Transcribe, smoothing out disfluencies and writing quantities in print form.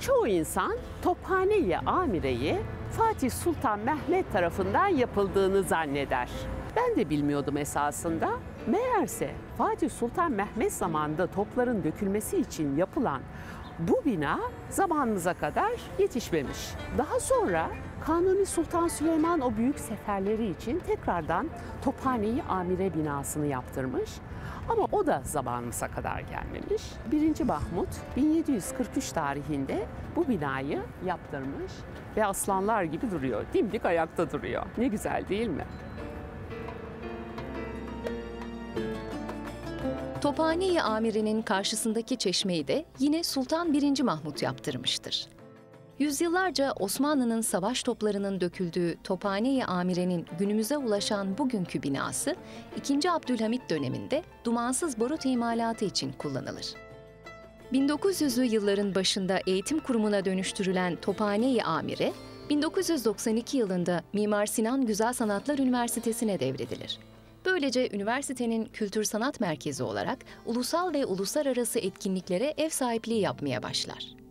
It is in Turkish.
Çoğu insan Tophane-i Amire'yi Fatih Sultan Mehmet tarafından yapıldığını zanneder. Ben de bilmiyordum esasında. Meğerse Fatih Sultan Mehmet zamanında topların dökülmesi için yapılan bu bina zamanımıza kadar yetişmemiş. Daha sonra Kanuni Sultan Süleyman o büyük seferleri için tekrardan Tophane-i Amire binasını yaptırmış. Ama o da zamanımıza kadar gelmemiş. Birinci Mahmud 1743 tarihinde bu binayı yaptırmış ve aslanlar gibi duruyor. Dimdik ayakta duruyor. Ne güzel değil mi? Tophane-i Amire'nin karşısındaki çeşmeyi de yine Sultan 1. Mahmud yaptırmıştır. Yüzyıllarca Osmanlı'nın savaş toplarının döküldüğü Tophane-i Amire'nin günümüze ulaşan bugünkü binası, 2. Abdülhamit döneminde dumansız barut imalatı için kullanılır. 1900'lü yılların başında eğitim kurumuna dönüştürülen Tophane-i Amire, 1992 yılında Mimar Sinan Güzel Sanatlar Üniversitesi'ne devredilir. Böylece üniversitenin kültür sanat merkezi olarak ulusal ve uluslararası etkinliklere ev sahipliği yapmaya başlar.